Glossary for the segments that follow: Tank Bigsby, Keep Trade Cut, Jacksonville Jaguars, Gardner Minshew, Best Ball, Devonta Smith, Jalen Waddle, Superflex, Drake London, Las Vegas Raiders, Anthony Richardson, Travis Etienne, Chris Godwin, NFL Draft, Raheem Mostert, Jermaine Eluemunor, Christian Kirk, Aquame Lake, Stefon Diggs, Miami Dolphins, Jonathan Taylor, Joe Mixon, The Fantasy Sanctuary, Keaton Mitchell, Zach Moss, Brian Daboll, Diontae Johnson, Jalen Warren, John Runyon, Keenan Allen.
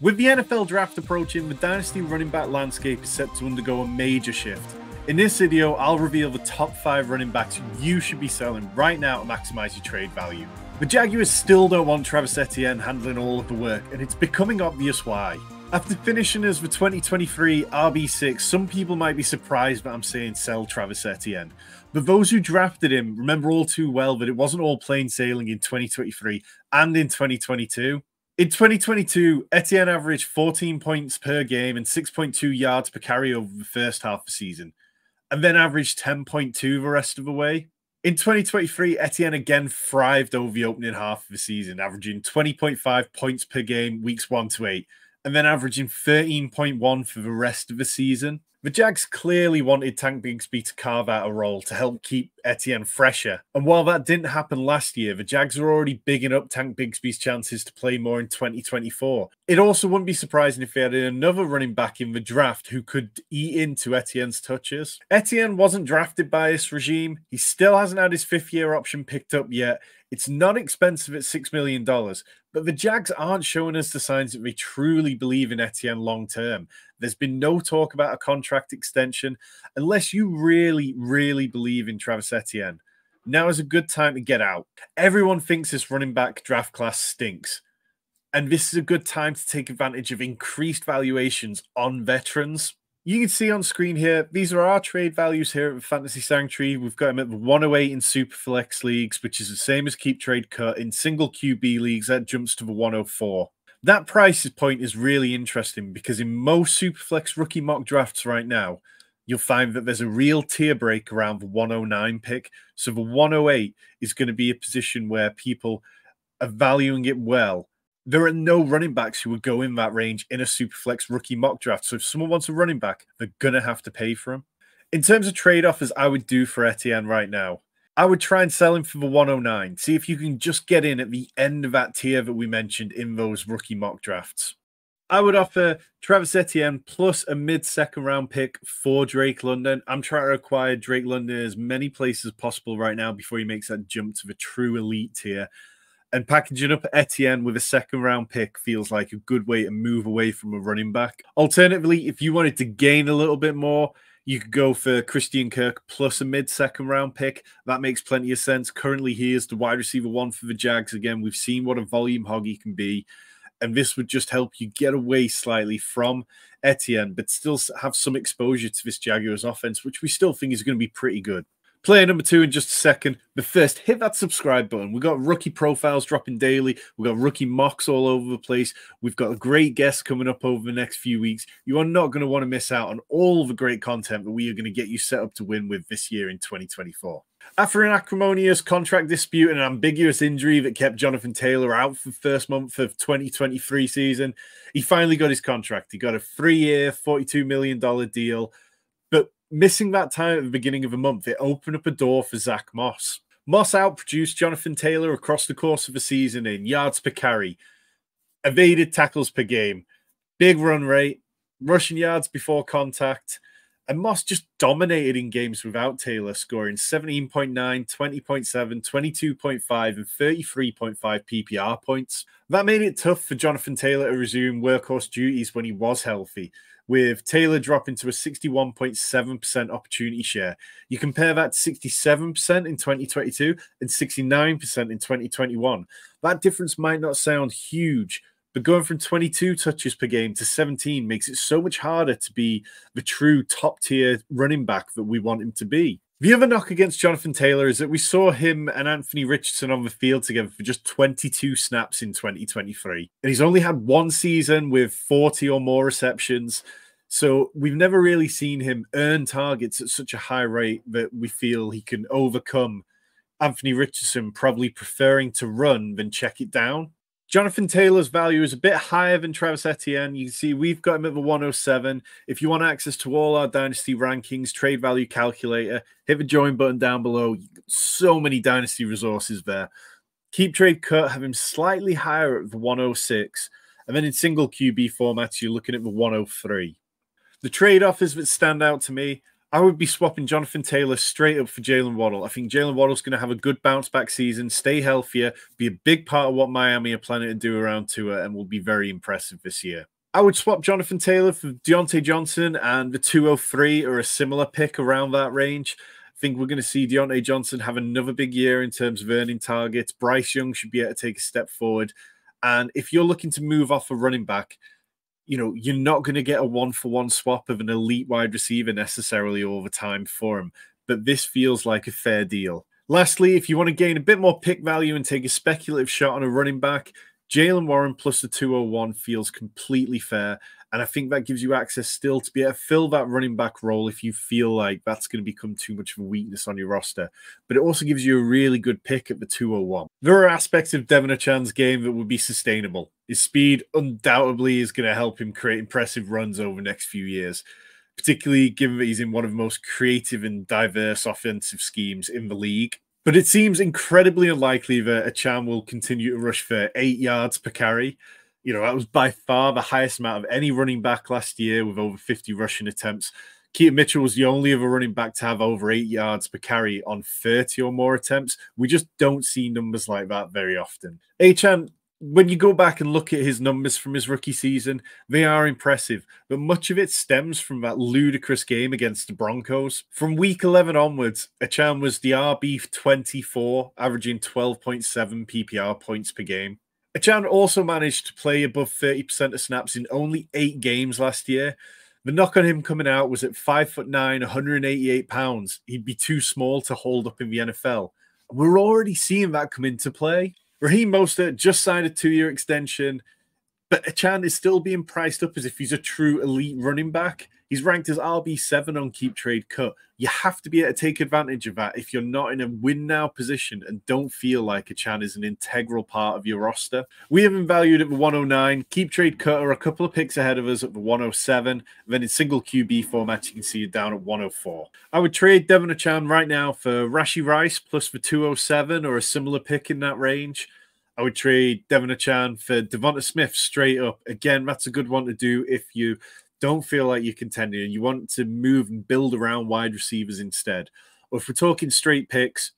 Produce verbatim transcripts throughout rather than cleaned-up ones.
With the N F L draft approaching, the dynasty running back landscape is set to undergo a major shift. In this video, I'll reveal the top five running backs you should be selling right now to maximize your trade value. The Jaguars still don't want Travis Etienne handling all of the work, and it's becoming obvious why. After finishing as the twenty twenty-three R B six, some people might be surprised that I'm saying sell Travis Etienne. But those who drafted him remember all too well that it wasn't all plain sailing in twenty twenty-three and in twenty twenty-two. In twenty twenty-two, Etienne averaged fourteen points per game and six point two yards per carry over the first half of the season, and then averaged ten point two the rest of the way. In twenty twenty-three, Etienne again thrived over the opening half of the season, averaging twenty point five points per game weeks one to eight, and then averaging thirteen point one for the rest of the season. The Jags clearly wanted Tank Bigsby to carve out a role to help keep Etienne fresher. And while that didn't happen last year, the Jags are already bigging up Tank Bigsby's chances to play more in twenty twenty-four. It also wouldn't be surprising if they had another running back in the draft who could eat into Etienne's touches. Etienne wasn't drafted by this regime. He still hasn't had his fifth year option picked up yet. It's not expensive at six million dollars, but the Jags aren't showing us the signs that they truly believe in Etienne long-term. There's been no talk about a contract extension unless you really, really believe in Travis Etienne. Now is a good time to get out. Everyone thinks this running back draft class stinks, and this is a good time to take advantage of increased valuations on veterans. You can see on screen here, these are our trade values here at the Fantasy Sanctuary. We've got him at the one oh eight in Superflex leagues, which is the same as Keep Trade Cut. In single Q B leagues, that jumps to the one oh four. That price point is really interesting because in most Superflex rookie mock drafts right now, you'll find that there's a real tier break around the one oh nine pick. So the one oh eight is going to be a position where people are valuing it well. There are no running backs who would go in that range in a Superflex rookie mock draft. So if someone wants a running back, they're going to have to pay for him. In terms of trade offers I would do for Etienne right now, I would try and sell him for the one oh nine. See if you can just get in at the end of that tier that we mentioned in those rookie mock drafts. I would offer Travis Etienne plus a mid-second round pick for Drake London. I'm trying to acquire Drake London as many places as possible right now before he makes that jump to the true elite tier. And packaging up Etienne with a second-round pick feels like a good way to move away from a running back. Alternatively, if you wanted to gain a little bit more, you could go for Christian Kirk plus a mid-second-round pick. That makes plenty of sense. Currently, he is the wide receiver one for the Jags. Again, we've seen what a volume hog he can be, and this would just help you get away slightly from Etienne, but still have some exposure to this Jaguars offense, which we still think is going to be pretty good. Player number two in just a second, but first, hit that subscribe button. We've got rookie profiles dropping daily. We've got rookie mocks all over the place. We've got great guests coming up over the next few weeks. You are not going to want to miss out on all the great content that we are going to get you set up to win with this year in twenty twenty-four. After an acrimonious contract dispute and an ambiguous injury that kept Jonathan Taylor out for the first month of twenty twenty-three season, he finally got his contract. He got a three-year, forty-two million dollar deal. Missing that time at the beginning of the month, it opened up a door for Zach Moss. Moss outproduced Jonathan Taylor across the course of the season in yards per carry, evaded tackles per game, big run rate, rushing yards before contact, and Moss just dominated in games without Taylor, scoring seventeen point nine, twenty point seven, twenty-two point five, and thirty-three point five P P R points. That made it tough for Jonathan Taylor to resume workhorse duties when he was healthy, with Taylor dropping to a sixty-one point seven percent opportunity share. You compare that to sixty-seven percent in twenty twenty-two and sixty-nine percent in twenty twenty-one. That difference might not sound huge, but going from twenty-two touches per game to seventeen makes it so much harder to be the true top-tier running back that we want him to be. The other knock against Jonathan Taylor is that we saw him and Anthony Richardson on the field together for just twenty-two snaps in twenty twenty-three. And he's only had one season with forty or more receptions. So we've never really seen him earn targets at such a high rate that we feel he can overcome Anthony Richardson probably preferring to run than check it down. Jonathan Taylor's value is a bit higher than Travis Etienne. You can see we've got him at the one oh seven. If you want access to all our Dynasty rankings, trade value calculator, hit the join button down below. So many Dynasty resources there. Keep Trade Cut, have him slightly higher at the one oh six. And then in single Q B formats, you're looking at the one oh three. The trade offers that stand out to me I would be swapping Jonathan Taylor straight up for Jalen Waddle. I think Jalen Waddle's going to have a good bounce-back season, stay healthier, be a big part of what Miami are planning to do around Tua, and will be very impressive this year. I would swap Jonathan Taylor for Diontae Johnson, and the two oh three or a similar pick around that range. I think we're going to see Diontae Johnson have another big year in terms of earning targets. Bryce Young should be able to take a step forward. And if you're looking to move off a running back, you know, you're not going to get a one-for-one swap of an elite wide receiver necessarily all the time for him, but this feels like a fair deal. Lastly, if you want to gain a bit more pick value and take a speculative shot on a running back, Jalen Warren plus the two oh one feels completely fair, and I think that gives you access still to be able to fill that running back role if you feel like that's going to become too much of a weakness on your roster. But it also gives you a really good pick at the two oh one. There are aspects of Devon Achane's game that would be sustainable. His speed undoubtedly is going to help him create impressive runs over the next few years, particularly given that he's in one of the most creative and diverse offensive schemes in the league. But it seems incredibly unlikely that Achane will continue to rush for eight yards per carry. You know, that was by far the highest amount of any running back last year, with over fifty rushing attempts. Keaton Mitchell was the only other running back to have over eight yards per carry on thirty or more attempts. We just don't see numbers like that very often. Achane, when you go back and look at his numbers from his rookie season, they are impressive, but much of it stems from that ludicrous game against the Broncos. From week eleven onwards, Achane was the R B twenty-four, averaging twelve point seven P P R points per game. Achane also managed to play above thirty percent of snaps in only eight games last year. The knock on him coming out was at five foot nine, one hundred eighty-eight pounds. He'd be too small to hold up in the N F L. We're already seeing that come into play. Raheem Mostert just signed a two-year extension, but Achane is still being priced up as if he's a true elite running back. He's ranked as R B seven on Keep Trade Cut. You have to be able to take advantage of that if you're not in a win-now position and don't feel like Achane is an integral part of your roster. We have him valued at the one oh nine. Keep Trade Cut are a couple of picks ahead of us at the one oh seven. Then in single Q B format, you can see it down at one oh four. I would trade Devon Achane right now for Rashee Rice plus for two oh seven or a similar pick in that range. I would trade Devon Achane for Devonta Smith straight up. Again, that's a good one to do if you don't feel like you're contending and you want to move and build around wide receivers instead. Or if we're talking straight picks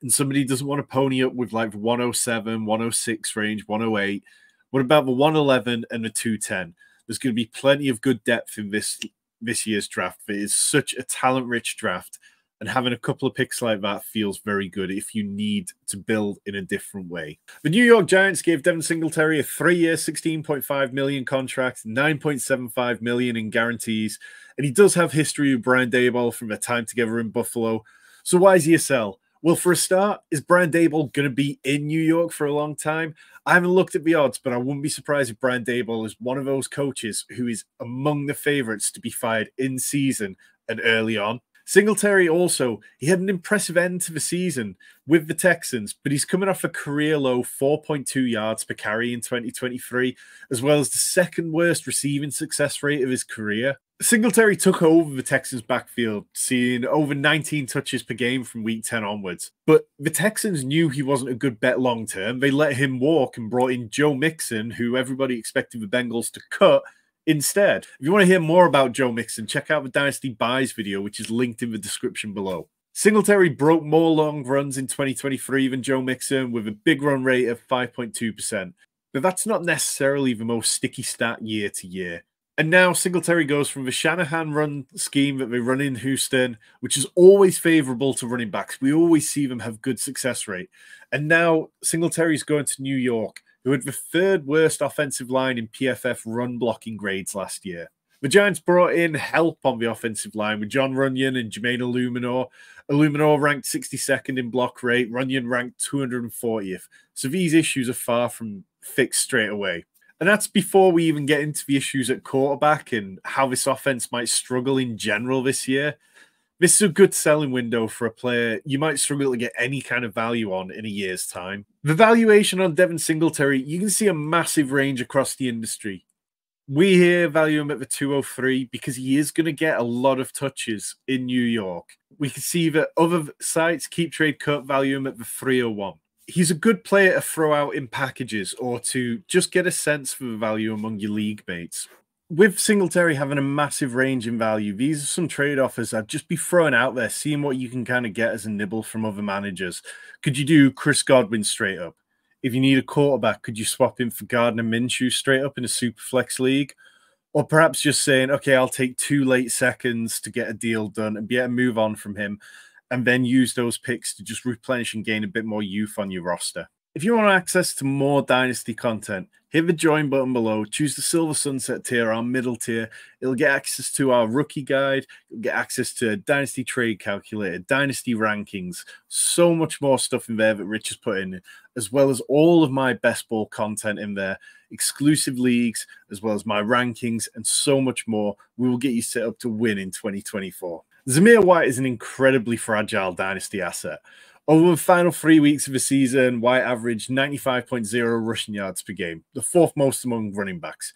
and somebody doesn't want to pony up with like one oh seven, one oh six range, one oh eight, what about the one eleven and the two ten? There's going to be plenty of good depth in this, this year's draft. It is such a talent-rich draft, and having a couple of picks like that feels very good if you need to build in a different way. The New York Giants gave Devin Singletary a three-year, sixteen point five million dollars contract, nine point seven five million dollars in guarantees. And he does have history with Brian Daboll from their time together in Buffalo. So why is he a sell? Well, for a start, is Brian Daboll going to be in New York for a long time? I haven't looked at the odds, but I wouldn't be surprised if Brian Daboll is one of those coaches who is among the favorites to be fired in season and early on. Singletary also, he had an impressive end to the season with the Texans, but he's coming off a career-low four point two yards per carry in twenty twenty-three, as well as the second-worst receiving success rate of his career. Singletary took over the Texans' backfield, seeing over nineteen touches per game from week ten onwards. But the Texans knew he wasn't a good bet long-term. They let him walk and brought in Joe Mixon, who everybody expected the Bengals to cut, instead. If you want to hear more about Joe Mixon, check out the Dynasty Buys video, which is linked in the description below. Singletary broke more long runs in twenty twenty-three than Joe Mixon, with a big run rate of five point two percent. But that's not necessarily the most sticky stat year to year. And now Singletary goes from the Shanahan run scheme that they run in Houston, which is always favorable to running backs. We always see them have good success rate. And now Singletary's going to New York, who had the third worst offensive line in P F F run blocking grades last year. The Giants brought in help on the offensive line with John Runyon and Jermaine Eluemunor. Eluemunor ranked sixty-second in block rate. Runyon ranked two hundred fortieth. So these issues are far from fixed straight away. And that's before we even get into the issues at quarterback and how this offense might struggle in general this year. This is a good selling window for a player you might struggle to get any kind of value on in a year's time. The valuation on Devin Singletary, you can see a massive range across the industry. We here value him at the two oh three because he is going to get a lot of touches in New York. We can see that other sites, Keep Trade Cut, value him at the three oh one. He's a good player to throw out in packages or to just get a sense for the value among your league mates. with Singletary having a massive range in value, these are some trade offers I'd just be throwing out there, seeing what you can kind of get as a nibble from other managers. Could you do Chris Godwin straight up? If you need a quarterback, could you swap him for Gardner Minshew straight up in a super flex league? Or perhaps just saying, okay, I'll take two late seconds to get a deal done and be able to move on from him, and then use those picks to just replenish and gain a bit more youth on your roster. If you want access to more Dynasty content, hit the join button below, choose the Silver Sunset tier, our middle tier. It'll get access to our rookie guide, you'll get access to Dynasty Trade Calculator, Dynasty Rankings, so much more stuff in there that Rich has put in, as well as all of my best ball content in there, exclusive leagues, as well as my rankings, and so much more. We will get you set up to win in twenty twenty-four. Zamir White is an incredibly fragile Dynasty asset. Over the final three weeks of the season, White averaged ninety-five point zero rushing yards per game, the fourth most among running backs.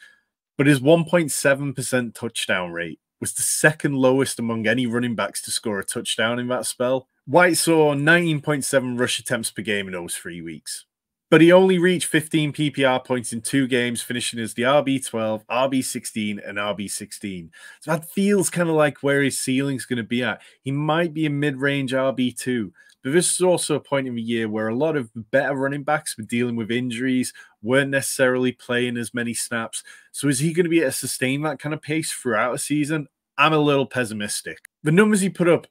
But his one point seven percent touchdown rate was the second lowest among any running backs to score a touchdown in that spell. White saw nineteen point seven rush attempts per game in those three weeks. But he only reached fifteen P P R points in two games, finishing as the R B twelve, R B sixteen, and R B sixteen. So that feels kind of like where his ceiling's going to be at. He might be a mid-range R B two. But this is also a point in the year where a lot of better running backs were dealing with injuries, weren't necessarily playing as many snaps. So is he going to be able to sustain that kind of pace throughout a season? I'm a little pessimistic. The numbers he put up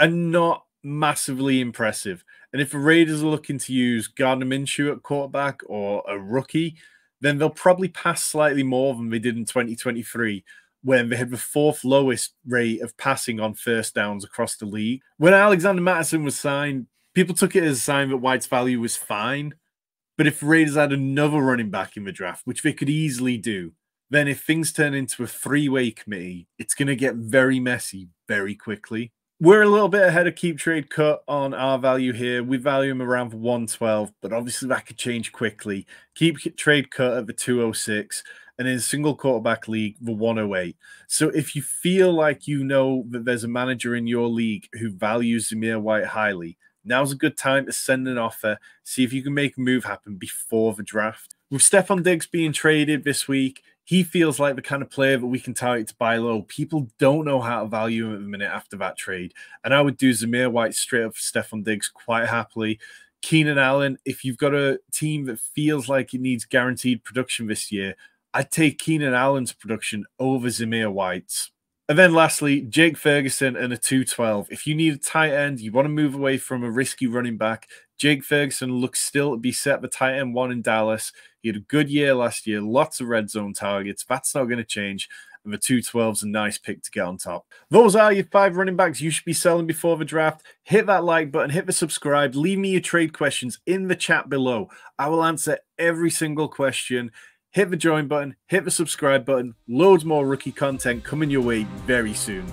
are not massively impressive. And if the Raiders are looking to use Gardner Minshew at quarterback or a rookie, then they'll probably pass slightly more than they did in twenty twenty-three. When they had the fourth lowest rate of passing on first downs across the league. When Alexander Mattison was signed, people took it as a sign that White's value was fine. But if Raiders had another running back in the draft, which they could easily do, then if things turn into a three-way committee, it's going to get very messy very quickly. We're a little bit ahead of Keep Trade Cut on our value here. We value him around one twelve, but obviously that could change quickly. Keep Trade Cut at the two oh six. And in a single quarterback league, the one oh eight. So if you feel like you know that there's a manager in your league who values Zamir White highly, now's a good time to send an offer, see if you can make a move happen before the draft. With Stefon Diggs being traded this week, he feels like the kind of player that we can target to buy low. People don't know how to value him at the minute after that trade. And I would do Zamir White straight up for Stefon Diggs quite happily. Keenan Allen, if you've got a team that feels like it needs guaranteed production this year, I'd take Keenan Allen's production over Zamir White's. And then lastly, Jake Ferguson and a two twelve. If you need a tight end, you want to move away from a risky running back, Jake Ferguson looks still to be set the tight end one in Dallas. He had a good year last year, lots of red zone targets. That's not going to change. And the two twelve's a nice pick to get on top. Those are your five running backs you should be selling before the draft. Hit that like button, hit the subscribe, leave me your trade questions in the chat below. I will answer every single question. Hit the join button, hit the subscribe button. Loads more rookie content coming your way very soon.